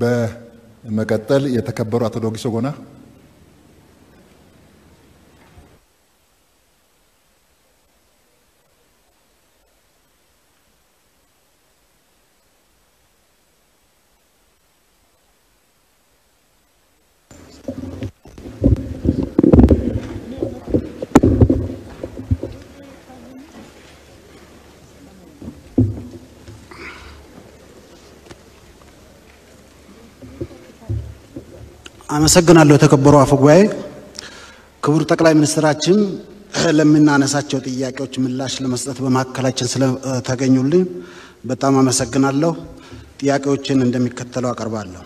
በመቀጠል የተከበሩ አቶ ዶጊሶ ጎና አመሰግናለሁ ተከበሩ አፈ ጉባኤ ክቡር ጠቅላይ ሚኒስትራችን ለምናነሳቸው ጥያቄዎች ምላሽ ለመስጠት በማከላችን ስለተገኙልኝ በጣም አመሰግናለሁ ጥያቄዎችን እንደሚከተለው አቀርባለሁ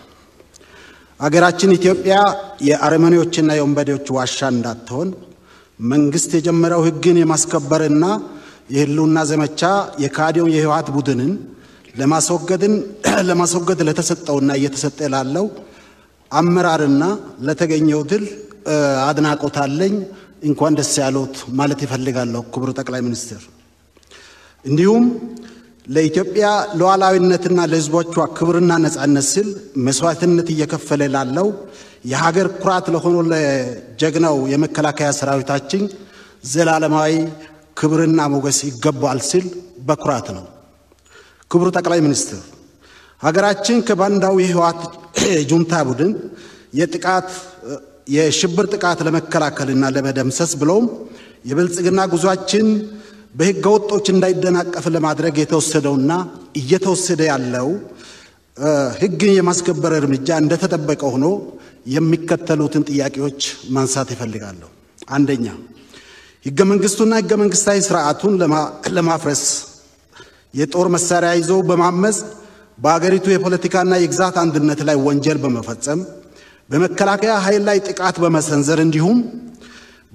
አገራችን ኢትዮጵያ የአርመኒዎችና የወንበዴዎች ዋሻ እንዳትሆን መንግስት የጀመረው ህግን የማስከበርና የህልውና ዘመቻ የካዲዮን የህዋት ቡድንን ለማስወገድ ለተሰጠውና እየተሰጠ ላለው አመራርና ለተገኘው ድል አድናቆታለኝ እንኳን ደስ ያለዎት ማለት ይፈልጋለሁ ክቡር ጠቅላይ ሚኒስትር እንዲሁም ለኢትዮጵያ ሉዓላዊነትና ለህዝቦቿ ክብርና ነጻነት ሲል መስዋዕትነት እየከፈለ ላለው የሀገር ኩራት ለሆነው ለጀግናው የመከላከያ ሰራዊታችን ዘላለማዊ ክብርና ሞገስ ይገባል ሲል በኩራት ነው ክቡር ጠቅላይ ሚኒስትር ሀገራችን ከባንዳው የህዋት ጁንታ ቡድን የሽብር ጥቃት ለመከላከልና ለመደምሰስ ብሎም የብልጽግና ጉዟችን በህገወጦች እንዳይደናቀፍ ለማድረግ የተወሰደውና እየተወሰደ ያለው ህግን የማስከበር እርምጃ እንደተጠበቀ ሆኖ የሚከተሉትን ጥያቄዎች ማንሳት እፈልጋለሁ አንደኛ ህገ መንግስቱና ህገ መንግስታዊ ስርዓቱን ለማፍረስ የጦር መሳሪያ ይዞ በማመጽ በአገሪቱ የፖለቲካና የግዛት አንድነት ላይ ወንጀል በመፈጸም በመከላከያ ኃይል ላይ ጥቃት በመሰንዘር እንዲሁም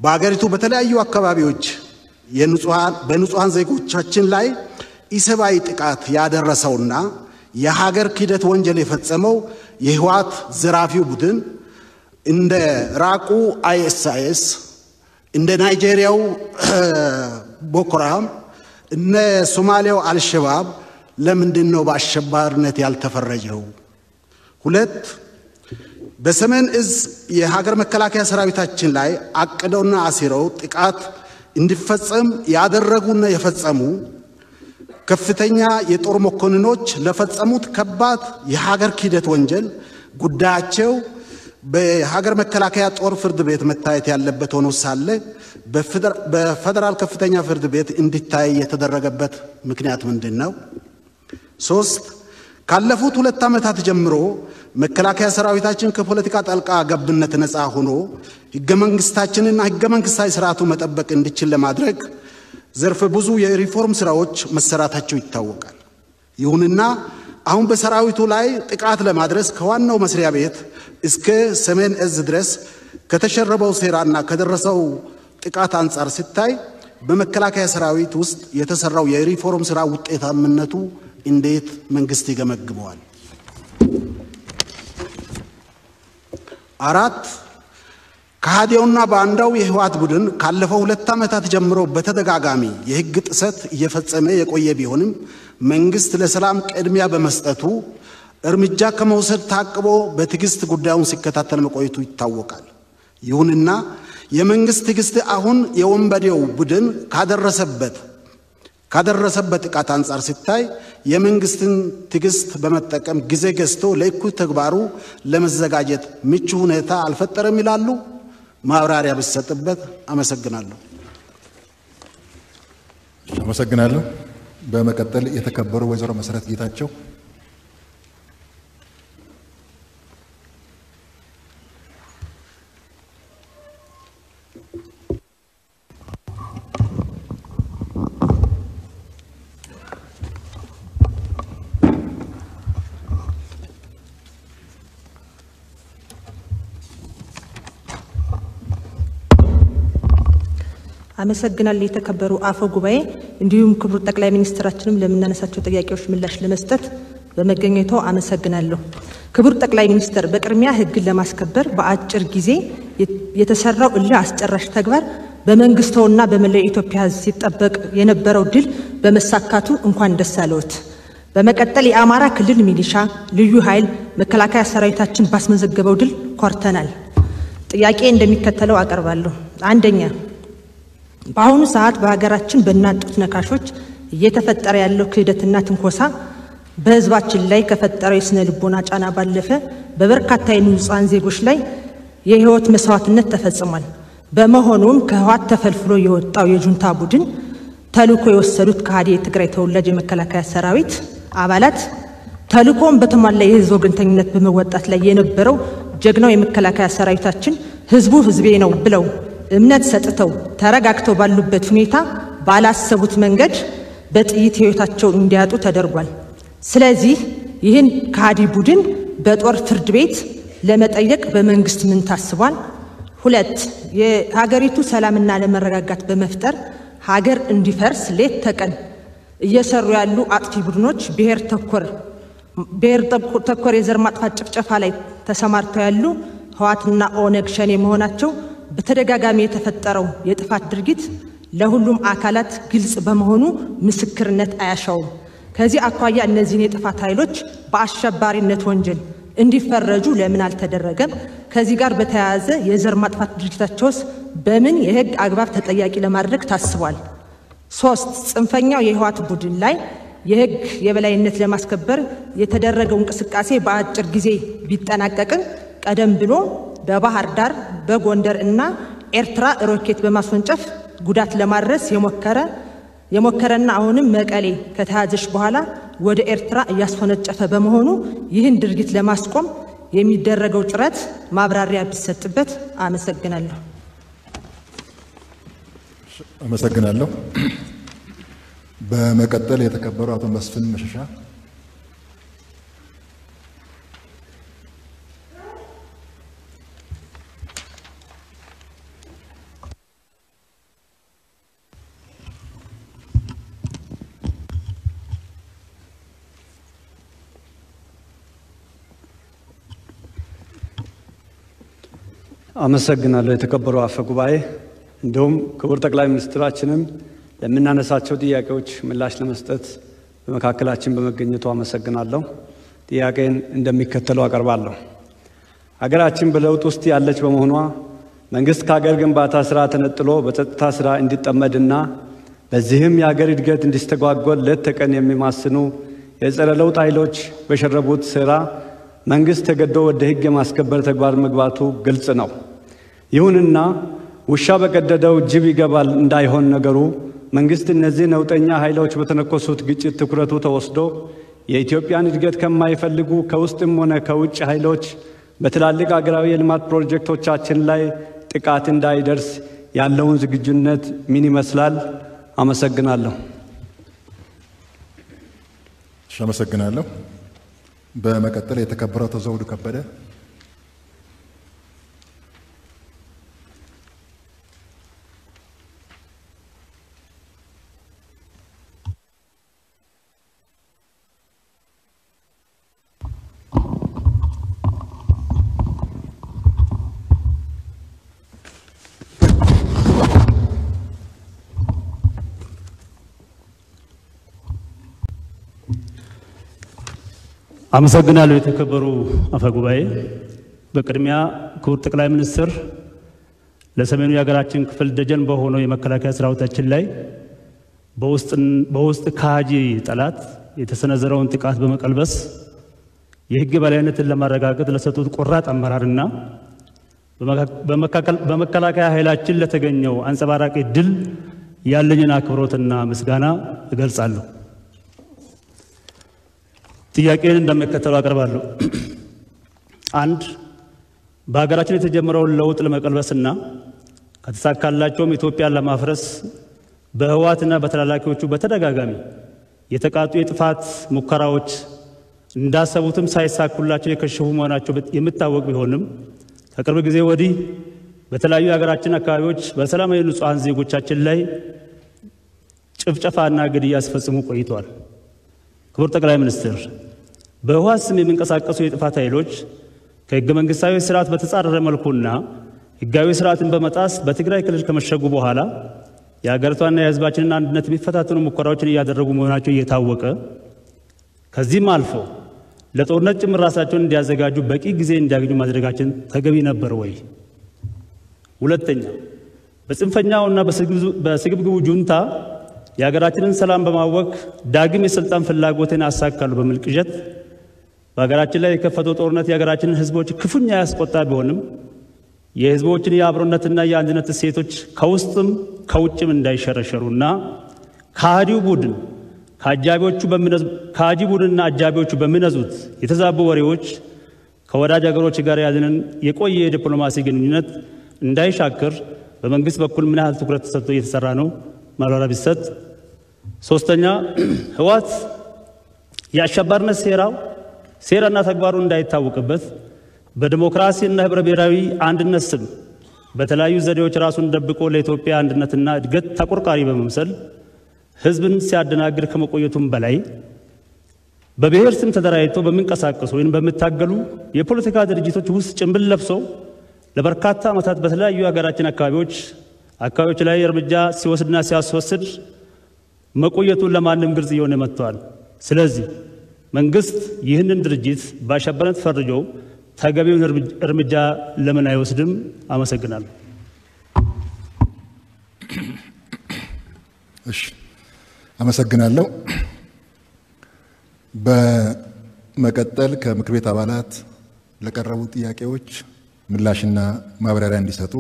በአገሪቱ በተለያዩ አካባቢዎች በንጹሃን ዜጎቻችን ላይ ኢሰብአዊ ጥቃት ያደረሰውና የሀገር ክህደት ወንጀል የፈጸመው የህዋት ዘራፊው ቡድን እንደ ራቁ አይኤስአይኤስ እንደ ናይጄሪያው ቦኮ ሃራም እንደ ሶማሊያው አልሸባብ ለምንድነው በአሸባሪነት ያልተፈረጀው ሁለት በሰሜን እዝ የሀገር መከላከያ ሰራዊታችን ላይ አቅደውና አሲረው ጥቃት እንዲፈጸም ያደረጉና የፈጸሙ ከፍተኛ የጦር መኮንኖች ለፈጸሙት ከባድ የሀገር ክህደት ወንጀል ጉዳያቸው በሀገር መከላከያ ጦር ፍርድ ቤት መታየት ያለበት ሆኖ ሳለ በፌደራል ከፍተኛ ፍርድ ቤት እንዲታይ የተደረገበት ምክንያት ምንድነው ሶስት ካለፉት ሁለት አመታት ጀምሮ መከላከያ ሰራዊታችን ከፖለቲካ ጣልቃ ገብነት ነፃ ሆኖ ህገ መንግስታችንና ህገ መንግስታዊ ስርዓቱን መጠበቅ እንዲችል ለማድረግ ዘርፈ ብዙ የሪፎርም ስራዎች መሰራታቸው ይታወቃል ይሁንና አሁን በሰራዊቱ ላይ ጥቃት ለማድረስ ከዋናው መስሪያ ቤት እስከ ሰሜን እዝ ድረስ ከተሸረበው ሴራና ከደረሰው ጥቃት አንፃር ሲታይ በመከላከያ ሰራዊት ውስጥ የተሰራው የሪፎርም ስራ ውጤታማነቱ እንዴት መንግስት ይገመግመዋል አራት ከሃዲውና ባንዳው የህዋት ቡድን ካለፈው ሁለት አመታት ጀምሮ በተደጋጋሚ የህግ ጥሰት እየፈጸመ የቆየ ቢሆንም መንግስት ለሰላም ቅድሚያ በመስጠቱ እርምጃ ከመውሰድ ታቅቦ በትግስት ጉዳዩን ሲከታተል መቆየቱ ይታወቃል ይሁንና የመንግስት ትግስት አሁን የወንበዴው ቡድን ካደረሰበት ጥቃት አንፃር ሲታይ የመንግስትን ትግስት በመጠቀም ጊዜ ገዝቶ ለእኩይ ተግባሩ ለመዘጋጀት ምቹ ሁኔታ አልፈጠረም ይላሉ ማብራሪያ በሰጥበት አመሰግናለሁ አመሰግናለሁ በመቀጠል የተከበሩ ወይዘሮ መሰረት ጌታቸው አመሰግናለሁ የተከበሩ አፈ ጉባኤ እንዲሁም ክቡር ጠቅላይ ሚኒስትራችንም ለምናነሳቸው ጥያቄዎች ምላሽ ለመስጠት በመገኘቱ አመሰግናለሁ ክቡር ጠቅላይ ሚኒስትር በቅርሚያ ህግ ለማስከበር በአጭር ጊዜ የተሰራው እልህ አስጨራሽ ተግባር በመንግስቶና በመላው ኢትዮጵያ ሲጠበቅ የነበረው ድል በመሳካቱ እንኳን ደስ ያለዎት በመቀጠል የአማራ ክልል ሚሊሻ ልዩ ኃይል መከላከያ ሰራዊታችን ባስመዘገበው ድል ኮርተናል ጥያቄ እንደሚከተለው አቀርባለሁ አንደኛ በአሁኑ ሰዓት በሀገራችን በእናጡት ነካሾች እየተፈጠረ ያለው ክህደትና ትንኮሳ በህዝባችን ላይ ከፈጠረው የስነ ልቦና ጫና ባለፈ በበርካታ የንጹሃን ዜጎች ላይ የህይወት መስዋዕትነት ተፈጽሟል በመሆኑም ከህዋት ተፈልፍሎ የወጣው የጁንታ ቡድን ተልኮ የወሰዱት ካዲ የትግራይ ተወላጅ የመከላከያ ሰራዊት አባላት ተልኮን በተሟላ የህዝብ ወገንተኝነት በመወጣት ላይ የነበረው ጀግናው የመከላከያ ሰራዊታችን ህዝቡ ህዝቤ ነው ብለው እምነት ሰጥተው ተረጋግተው ባሉበት ሁኔታ ባላሰቡት መንገድ በጥይት ህይወታቸው እንዲያጡ ተደርጓል ስለዚህ ይህን ካዲ ቡድን በጦር ፍርድ ቤት ለመጠየቅ በመንግስት ምን ታስቧል ሁለት የሀገሪቱ ሰላምና ለመረጋጋት በመፍጠር ሀገር እንዲፈርስ ሌት ተቀን እየሰሩ ያሉ አጥፊ ቡድኖች ብሄር ተኮር የዘር ማጥፋት ጭፍጨፋ ላይ ተሰማርተው ያሉ ህዋትና ኦነግ ሸኔ መሆናቸው በተደጋጋሚ የተፈጠረው የጥፋት ድርጊት ለሁሉም አካላት ግልጽ በመሆኑ ምስክርነት አያሻውም ከዚህ አኳያ እነዚህን የጥፋት ኃይሎች በአሸባሪነት ወንጀል እንዲፈረጁ ለምን አልተደረገም ከዚህ ጋር በተያያዘ የዘር ማጥፋት ድርጊታቸውስ በምን የህግ አግባብ ተጠያቂ ለማድረግ ታስቧል ሶስት ጽንፈኛው የህዋት ቡድን ላይ የህግ የበላይነት ለማስከበር የተደረገው እንቅስቃሴ በአጭር ጊዜ ቢጠናቀቅም ቀደም ብሎ በባህር ዳር በጎንደር እና ኤርትራ ሮኬት በማስወንጨፍ ጉዳት ለማድረስ የሞከረና አሁንም መቀሌ ከተያዘች በኋላ ወደ ኤርትራ ያስፈነጨፈ በመሆኑ ይህን ድርጊት ለማስቆም የሚደረገው ጥረት ማብራሪያ ቢሰጥበት አመሰግናለሁ አመሰግናለሁ በመቀጠል የተከበሩ አቶ መስፍን መሸሻ አመሰግናለሁ የተከበሩ አፈ ጉባኤ እንደም ክቡር ጠቅላይ ሚኒስትራችንም ለምናነሳቸው ጥያቄዎች ምላሽ ለመስጠት በመካከላችን በመገኘቱ አመሰግናለሁ ጥያቄን እንደሚከተለው አቀርባለሁ ሀገራችን በለውጥ ውስጥ ያለች በመሆኗ መንግስት ከሀገር ግንባታ ስራ ተነጥሎ በጸጥታ ስራ እንዲጠመድና በዚህም የሀገር እድገት እንዲስተጓጎል ለተቀን የሚማስኑ የጸረ ለውጥ ኃይሎች በሸረቡት ስራ መንግስት ተገዶ ወደ ህግ የማስከበር ተግባር መግባቱ ግልጽ ነው ይሁንና ውሻ በቀደደው ጅብ ይገባል እንዳይሆን ነገሩ መንግስት እነዚህ ነውጠኛ ኃይሎች በተነኮሱት ግጭት ትኩረቱ ተወስዶ የኢትዮጵያን እድገት ከማይፈልጉ ከውስጥም ሆነ ከውጭ ኃይሎች በትላልቅ አገራዊ የልማት ፕሮጀክቶቻችን ላይ ጥቃት እንዳይደርስ ያለውን ዝግጁነት ምን ይመስላል አመሰግናለሁ አመሰግናለሁ በመቀጠል የተከበረው ተዘውዱ ከበደ አመሰግናለሁ የተከበሩ አፈ ጉባኤ በቅድሚያ ክቡር ጠቅላይ ሚኒስትር ለሰሜኑ የሀገራችን ክፍል ደጀን በሆነው የመከላከያ ሰራዊታችን ላይ በውስጥ ካጂ ጠላት የተሰነዘረውን ጥቃት በመቀልበስ የህግ የበላይነትን ለማረጋገጥ ለሰጡት ቆራጥ አመራርና በመከላከያ ኃይላችን ለተገኘው አንጸባራቂ ድል ያለኝን አክብሮትና ምስጋና እገልጻለሁ ጥያቄን እንደሚከተለው አቀርባለሁ አንድ በሀገራችን የተጀመረው ለውጥ ለመቀልበስና ከተሳካላቸውም ኢትዮጵያን ለማፍረስ በህዋትና በተላላኪዎቹ በተደጋጋሚ የተቃጡ የጥፋት ሙከራዎች እንዳሰቡትም ሳይሳኩላቸው የከሸፉ መሆናቸው የሚታወቅ ቢሆንም ከቅርብ ጊዜ ወዲህ በተለያዩ የሀገራችን አካባቢዎች በሰላማዊ ንጹሃን ዜጎቻችን ላይ ጭፍጨፋና ግድያ ሲፈጽሙ ቆይተዋል ክቡር ጠቅላይ ሚኒስትር በህዋት ስም የሚንቀሳቀሱ የጥፋት ኃይሎች ከህገ መንግስታዊ ስርዓት በተጻረረ መልኩና ህጋዊ ስርዓትን በመጣስ በትግራይ ክልል ከመሸጉ በኋላ የሀገሪቷና የህዝባችንን አንድነት የሚፈታተኑ ሙከራዎችን እያደረጉ መሆናቸው እየታወቀ ከዚህም አልፎ ለጦርነት ጭምር ራሳቸውን እንዲያዘጋጁ በቂ ጊዜ እንዲያገኙ ማድረጋችን ተገቢ ነበር ወይ? ሁለተኛ በጽንፈኛውና በስግብግቡ ጁንታ የሀገራችንን ሰላም በማወክ ዳግም የስልጣን ፍላጎትን አሳካሉ በመልቅጀት በሀገራችን ላይ የከፈተው ጦርነት የሀገራችንን ህዝቦች ክፉኛ ያስቆጣ ቢሆንም የህዝቦችን የአብሮነትና የአንድነት እሴቶች ከውስጥም ከውጭም እንዳይሸረሸሩና ከሃዲው ቡድን አጃቢዎቹ በሚነዙት የተዛቡ ወሬዎች ከወዳጅ ሀገሮች ጋር ያለንን የቆየ የዲፕሎማሲ ግንኙነት እንዳይሻክር በመንግስት በኩል ምን ያህል ትኩረት ተሰጥቶ እየተሰራ ነው? ማብራሪያ ቢሰጥ። ሶስተኛ ህወሓት የአሸባሪነት ሴራና ተግባሩ እንዳይታወቅበት በዲሞክራሲና ህብረ ብሔራዊ አንድነት ስም በተለያዩ ዘዴዎች ራሱን ደብቆ ለኢትዮጵያ አንድነትና እድገት ተቆርቋሪ በመምሰል ህዝብን ሲያደናግር ከመቆየቱም በላይ በብሔር ስም ተደራጅቶ በሚንቀሳቀሱ ወይንም በሚታገሉ የፖለቲካ ድርጅቶች ውስጥ ጭምብል ለብሶ ለበርካታ ዓመታት በተለያዩ የሀገራችን አካባቢዎች ላይ እርምጃ ሲወስድና ሲያስወስድ መቆየቱን ለማንም ግልጽ የሆነ መጥቷል። ስለዚህ መንግስት ይህንን ድርጅት በአሸባሪነት ፈርጆ ተገቢውን እርምጃ ለምን አይወስድም? አመሰግናለሁ። እሺ አመሰግናለሁ። በመቀጠል ከምክር ቤት አባላት ለቀረቡ ጥያቄዎች ምላሽና ማብራሪያ እንዲሰጡ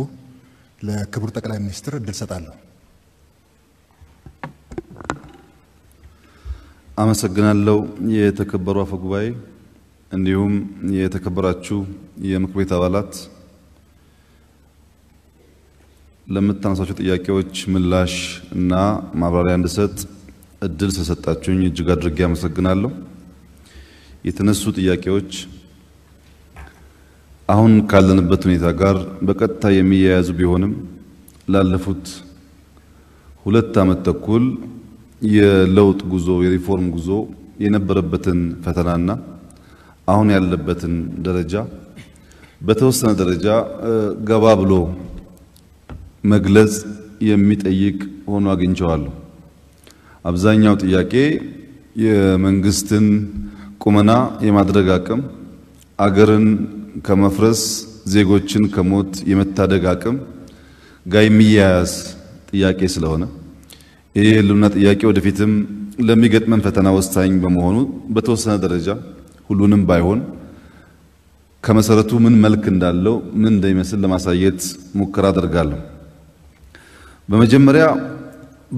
ለክቡር ጠቅላይ ሚኒስትር እድል ሰጣለሁ። አመሰግናለሁ የተከበሩ አፈ ጉባኤ እንዲሁም የተከበራችሁ የምክር ቤት አባላት ለምታነሳቸው ጥያቄዎች ምላሽ እና ማብራሪያ እንድሰጥ እድል ስለሰጣችሁኝ እጅግ አድርጌ አመሰግናለሁ። የተነሱ ጥያቄዎች አሁን ካለንበት ሁኔታ ጋር በቀጥታ የሚያያዙ ቢሆንም ላለፉት 2 ዓመት ተኩል የለውጥ ጉዞ የሪፎርም ጉዞ የነበረበትን ፈተናና አሁን ያለበትን ደረጃ በተወሰነ ደረጃ ገባ ብሎ መግለጽ የሚጠይቅ ሆኖ አግኝቻለሁ። አብዛኛው ጥያቄ የመንግስትን ቁመና የማድረግ አቅም፣ አገርን ከመፍረስ ዜጎችን ከሞት የመታደግ አቅም ጋር የሚያያዝ ጥያቄ ስለሆነ ይሄ የህልውና ጥያቄ ወደፊትም ለሚገጥመን ፈተና ወሳኝ በመሆኑ በተወሰነ ደረጃ ሁሉንም ባይሆን ከመሰረቱ ምን መልክ እንዳለው ምን እንደሚመስል ለማሳየት ሙከራ አደርጋለሁ። በመጀመሪያ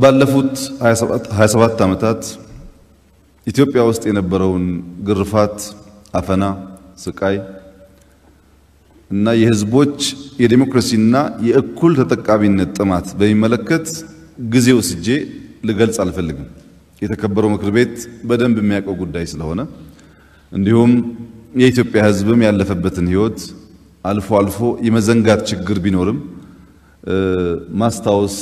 ባለፉት 27 ዓመታት ኢትዮጵያ ውስጥ የነበረውን ግርፋት፣ አፈና፣ ስቃይ እና የህዝቦች የዲሞክራሲና የእኩል ተጠቃሚነት ጥማት በሚመለከት ጊዜው ስጄ ልገልጽ አልፈልግም። የተከበረው ምክር ቤት በደንብ የሚያውቀው ጉዳይ ስለሆነ እንዲሁም የኢትዮጵያ ህዝብም ያለፈበትን ህይወት አልፎ አልፎ የመዘንጋት ችግር ቢኖርም ማስታወስ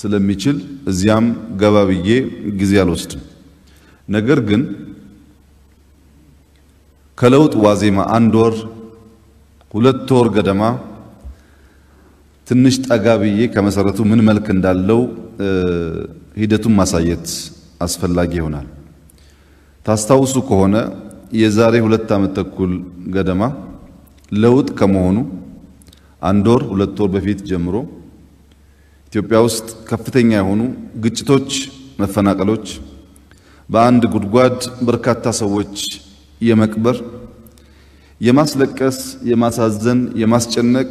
ስለሚችል እዚያም ገባ ብዬ ጊዜ አልወስድም። ነገር ግን ከለውጥ ዋዜማ 1 ወር 2 ወር ገደማ ትንሽ ጠጋ ብዬ ከመሰረቱ ምን መልክ እንዳለው ሂደቱን ማሳየት አስፈላጊ ይሆናል። ታስታውሱ ከሆነ የዛሬ 2 ዓመት ተኩል ገደማ ለውጥ ከመሆኑ 1 ወር 2 ወር በፊት ጀምሮ ኢትዮጵያ ውስጥ ከፍተኛ የሆኑ ግጭቶች፣ መፈናቀሎች፣ በአንድ ጉድጓድ በርካታ ሰዎች የመቅበር፣ የማስለቀስ፣ የማሳዘን፣ የማስጨነቅ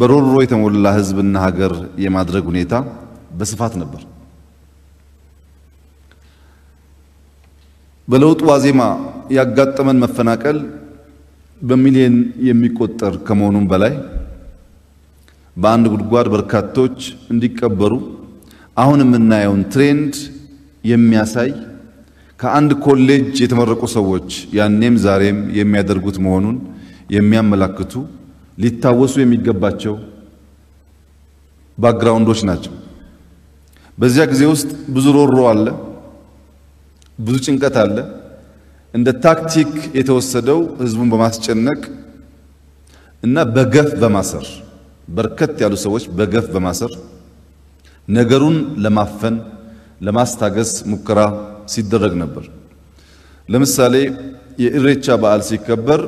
በሮሮ የተሞላ ህዝብና ሀገር የማድረግ ሁኔታ በስፋት ነበር። በለውጥ ዋዜማ ያጋጠመን መፈናቀል በሚሊዮን የሚቆጠር ከመሆኑም በላይ በአንድ ጉድጓድ በርካቶች እንዲቀበሩ አሁን የምናየውን ትሬንድ የሚያሳይ ከአንድ ኮሌጅ የተመረቁ ሰዎች ያኔም ዛሬም የሚያደርጉት መሆኑን የሚያመላክቱ ሊታወሱ የሚገባቸው ባክግራውንዶች ናቸው። በዚያ ጊዜ ውስጥ ብዙ ሮሮ አለ፣ ብዙ ጭንቀት አለ። እንደ ታክቲክ የተወሰደው ህዝቡን በማስጨነቅ እና በገፍ በማሰር በርከት ያሉ ሰዎች በገፍ በማሰር ነገሩን ለማፈን ለማስታገስ ሙከራ ሲደረግ ነበር። ለምሳሌ የኢሬቻ በዓል ሲከበር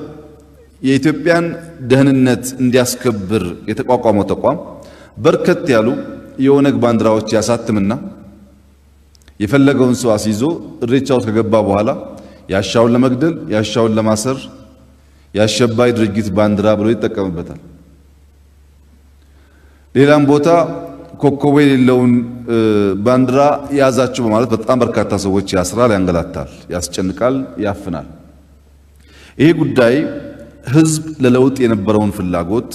የኢትዮጵያን ደህንነት እንዲያስከብር የተቋቋመው ተቋም በርከት ያሉ የኦነግ ባንዲራዎች ያሳተምና የፈለገውን ሰው አስይዞ ኢሬቻው ከገባ በኋላ ያሻውን ለመግደል ያሻውን ለማሰር ያሸባይ ድርጊት ባንዲራ ብሎ ይተቀመጣል። ሌላም ቦታ ኮኮብ የሌለውን ባንዲራ ያዛችሁ በማለት በጣም በርካታ ሰዎች ያስራል፣ ያንገላታል፣ ያስጨንቃል፣ ያፍናል። ይሄ ጉዳይ ህዝብ ለለውጥ የነበረውን ፍላጎት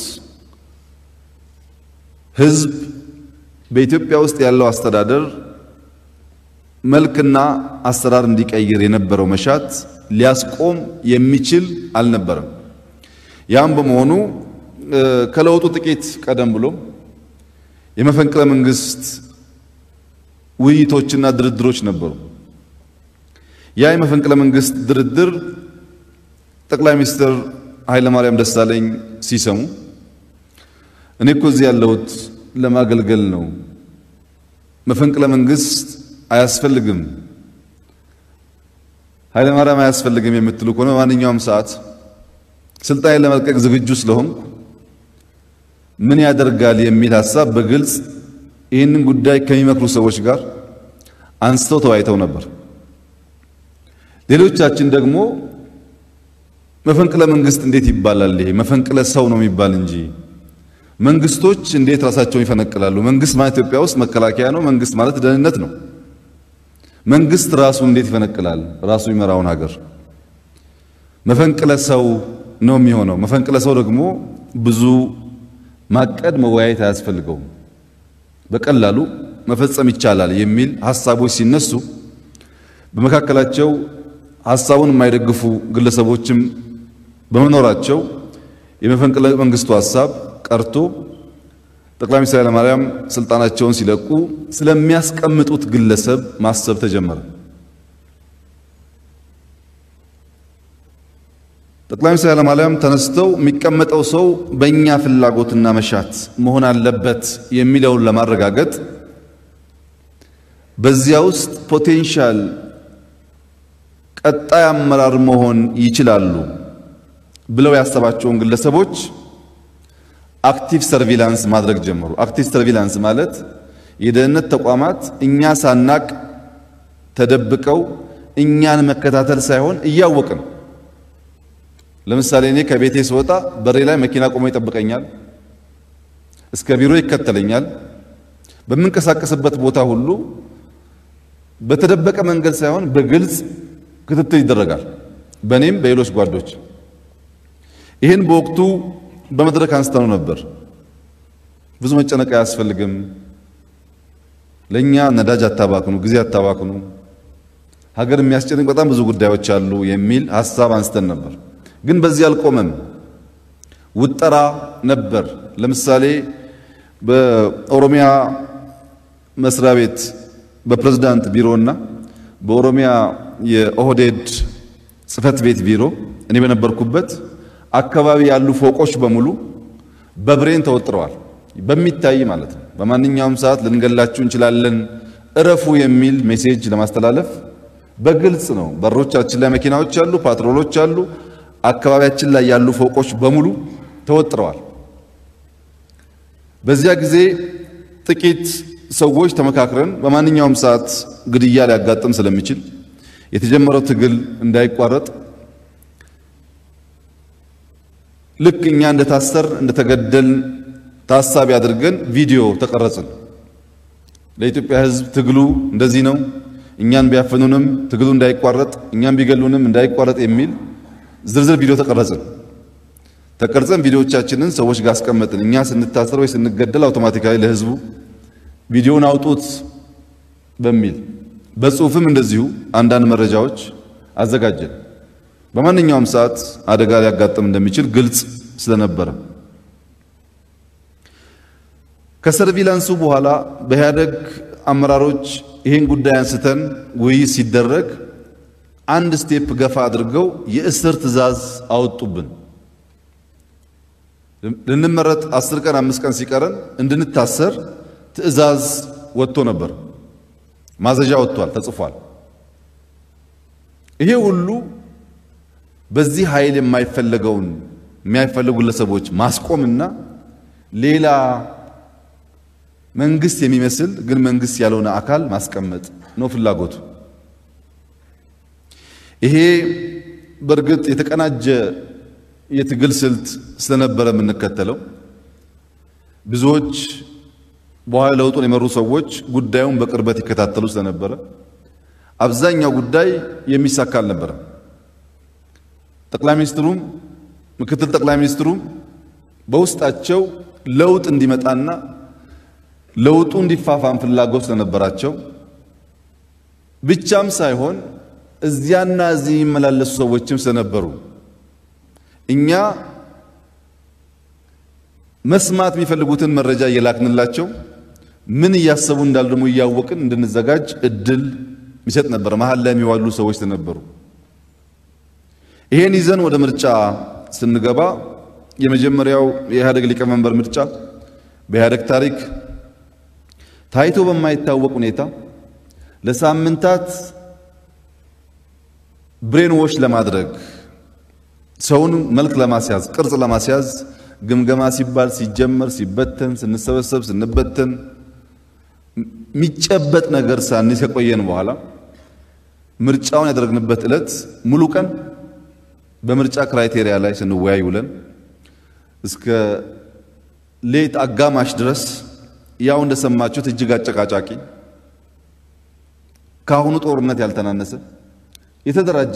ህዝብ በኢትዮጵያ ውስጥ ያለው አስተዳደር መልክና አሰራር እንዲቀይር የነበረው መሻት ሊያስቆም የሚችል አልነበረም። ያም በመሆኑ ከለውጡ ጥቂት ቀደም ብሎ የመፈንቅለ መንግስት ውይይቶችና ድርድሮች ነበሩ። ያ የመፈንቅለ መንግስት ድርድር ጠቅላይ ሚኒስትር ኃይለማርያም ደሳለኝ ሲሰሙ እኔ እኮ እዚህ ያለሁት ለማገልገል ነው፣ መፈንቅለ መንግስት አያስፈልግም፣ ኃይለማርያም አያስፈልግም የምትሉ ከሆነ ማንኛውም ሰዓት ስልጣኔን ለመልቀቅ ዝግጁ ስለሆንኩ ምን ያደርጋል የሚል ሐሳብ በግልጽ ይህንን ጉዳይ ከሚመክሩ ሰዎች ጋር አንስተው ተወያይተው ነበር። ሌሎቻችን ደግሞ መፈንቅለ መንግስት እንዴት ይባላል? ይሄ መፈንቅለ ሰው ነው የሚባል እንጂ መንግስቶች እንዴት ራሳቸውን ይፈነቅላሉ? መንግስት ማለት ኢትዮጵያ ውስጥ መከላከያ ነው፣ መንግስት ማለት ደህንነት ነው። መንግስት ራሱ እንዴት ይፈነቅላል? ራሱ ይመራውን ሀገር መፈንቅለ ሰው ነው የሚሆነው። መፈንቅለ ሰው ደግሞ ብዙ ማቀድ መወያየት አያስፈልገውም፣ በቀላሉ መፈጸም ይቻላል የሚል ሐሳቦች ሲነሱ በመካከላቸው ሐሳቡን የማይደግፉ ግለሰቦችም በመኖራቸው የመፈንቅለ መንግስቱ ሐሳብ ቀርቶ ጠቅላይ ሚኒስትር ኃይለማርያም ስልጣናቸውን ሲለቁ ስለሚያስቀምጡት ግለሰብ ማሰብ ተጀመረ። ጠቅላይ ሚኒስትር ኃይለማርያም ተነስተው የሚቀመጠው ሰው በእኛ ፍላጎትና መሻት መሆን አለበት የሚለውን ለማረጋገጥ በዚያ ውስጥ ፖቴንሻል ቀጣይ አመራር መሆን ይችላሉ ብለው ያሰባቸውን ግለሰቦች አክቲቭ ሰርቪላንስ ማድረግ ጀመሩ። አክቲቭ ሰርቪላንስ ማለት የደህንነት ተቋማት እኛ ሳናቅ ተደብቀው እኛን መከታተል ሳይሆን እያወቅን፣ ለምሳሌ እኔ ከቤቴ ስወጣ በሬ ላይ መኪና ቆሞ ይጠብቀኛል፣ እስከ ቢሮ ይከተለኛል። በመንቀሳቀስበት ቦታ ሁሉ በተደበቀ መንገድ ሳይሆን በግልጽ ክትትል ይደረጋል፣ በኔም በሌሎች ጓዶች። ይሄን በወቅቱ በመድረክ አንስተው ነበር። ብዙ መጨነቅ አያስፈልግም፣ ለኛ ነዳጅ አታባክኑ፣ ጊዜ አታባክኑ፣ ሀገር የሚያስጨንቅ በጣም ብዙ ጉዳዮች አሉ የሚል ሐሳብ አንስተን ነበር። ግን በዚህ አልቆመም፣ ውጠራ ነበር። ለምሳሌ በኦሮሚያ መስሪያ ቤት በፕሬዝዳንት ቢሮና በኦሮሚያ የኦህዴድ ጽህፈት ቤት ቢሮ እኔ በነበርኩበት አካባቢ ያሉ ፎቆች በሙሉ በብሬን ተወጥረዋል። በሚታይ ማለት ነው። በማንኛውም ሰዓት ልንገላችሁ እንችላለን፣ እረፉ የሚል ሜሴጅ ለማስተላለፍ በግልጽ ነው። በሮቻችን ላይ መኪናዎች አሉ፣ ፓትሮሎች አሉ። አካባቢያችን ላይ ያሉ ፎቆች በሙሉ ተወጥረዋል። በዚያ ጊዜ ጥቂት ሰዎች ተመካክረን በማንኛውም ሰዓት ግድያ ሊያጋጥም ስለሚችል የተጀመረው ትግል እንዳይቋረጥ ልክኛ እንደታሰር እንደተገደል ታሳቢ አድርገን ቪዲዮ ተቀረጸን። ለኢትዮጵያ ህዝብ ትግሉ እንደዚህ ነው፣ እኛን ቢያፈኑንም ትግሉ እንዳይቋረጥ፣ እኛን ቢገሉንም እንዳይቋረጥ የሚል ዝርዝር ቪዲዮ ተቀረጸን። ተቀርጸን ቪዲዮዎቻችንን ሰዎች ጋር አስቀመጥን። እኛ ስንታሰር ወይ ስንገደል አውቶማቲካሊ ለህዝቡ ቪዲዮውን አውጡት በሚል በጽሁፍም እንደዚሁ አንዳንድ መረጃዎች አዘጋጀን። በማንኛውም ሰዓት አደጋ ሊያጋጥም እንደሚችል ግልጽ ስለነበረ ከሰርቪላንሱ በኋላ በኢህአዴግ አመራሮች ይሄን ጉዳይ አንስተን ውይይት ሲደረግ አንድ ስቴፕ ገፋ አድርገው የእስር ትዕዛዝ አወጡብን። ልንመረጥ 10 ቀን 5 ቀን ሲቀረን እንድንታሰር ትዕዛዝ ወጥቶ ነበር። ማዘዣ ወጥቷል፣ ተጽፏል። ይሄ ሁሉ በዚህ ኃይል የማይፈልገውን የማይፈልጉ ለሰዎች ማስቆምና ሌላ መንግስት የሚመስል ግን መንግስት ያልሆነ አካል ማስቀመጥ ነው ፍላጎቱ። ይሄ በርግጥ የተቀናጀ የትግል ስልት ስለነበረ ምንከተለው ብዙዎች በኋላ ለውጡን የመሩ ሰዎች ጉዳዩን በቅርበት ይከታተሉ ስለነበረ አብዛኛው ጉዳይ የሚሳካ አልነበረ። ጠቅላይ ሚኒስትሩም ምክትል ጠቅላይ ሚኒስትሩም በውስጣቸው ለውጥ እንዲመጣና ለውጡ እንዲፋፋም ፍላጎት ስለነበራቸው ብቻም ሳይሆን እዚያና እዚህ የሚመላለሱ ሰዎችም ስለነበሩ እኛ መስማት የሚፈልጉትን መረጃ እየላክንላቸው ምን ያሰቡ እንዳሉ ደሞ ያወቅን እንድንዘጋጅ እድል ሚሰጥ ነበር። መሐል ላይ የሚዋሉ ሰዎች ተነበሩ። ይሄን ይዘን ወደ ምርጫ ስንገባ የመጀመሪያው የኢህአዴግ ሊቀመንበር ምርጫ በኢህአዴግ ታሪክ ታይቶ በማይታወቅ ሁኔታ ለሳምንታት ብሬን ዎሽ ለማድረግ ሰውን መልክ ለማስያዝ ቅርጽ ለማስያዝ ግምገማ ሲባል ሲጀመር ሲበተን ስንሰበሰብ ስንበተን ሚጨበጥ ነገር ሳንስ ከቆየን በኋላ ምርጫውን ያደረግንበት ዕለት ሙሉ ቀን በምርጫ ክራይቴሪያ ላይ ስንወያይ ውለን እስከ ሌት አጋማሽ ድረስ ያው እንደሰማችሁት እጅግ አጨቃጫቂ ካሁኑ ጦርነት ያልተናነሰ የተደራጀ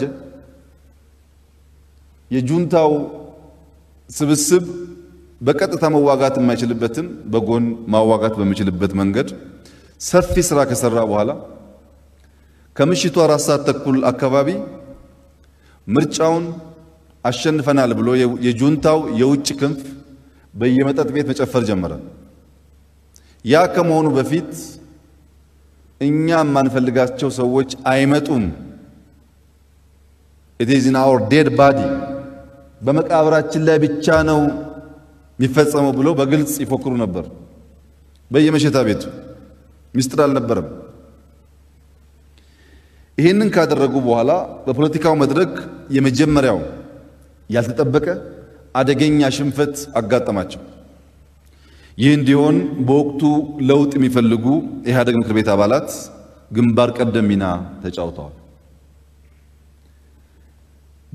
የጁንታው ስብስብ በቀጥታ መዋጋት የማይችልበትን በጎን ማዋጋት በሚችልበት መንገድ ሰፊ ስራ ከሰራ በኋላ ከምሽቱ 4 ሰዓት ተኩል አካባቢ ምርጫውን አሸንፈናል ብሎ የጁንታው የውጭ ክንፍ በየመጠጥ ቤት መጨፈር ጀመረ። ያ ከመሆኑ በፊት እኛ ማንፈልጋቸው ሰዎች አይመጡም it is in our dead body በመቃብራችን ላይ ብቻ ነው የሚፈጸመው ብሎ በግልጽ ይፎክሩ ነበር። በየመሸታ ቤቱ ሚስጥር አልነበረም። ይሄንን ካደረጉ በኋላ በፖለቲካው መድረክ የመጀመሪያው ያልተጠበቀ አደገኛ ሽንፈት አጋጠማቸው። ይህ እንዲሆን በወቅቱ ለውጥ የሚፈልጉ ኢህአዴግ ምክር ቤት አባላት ግንባር ቀደም ሚና ተጫውተዋል።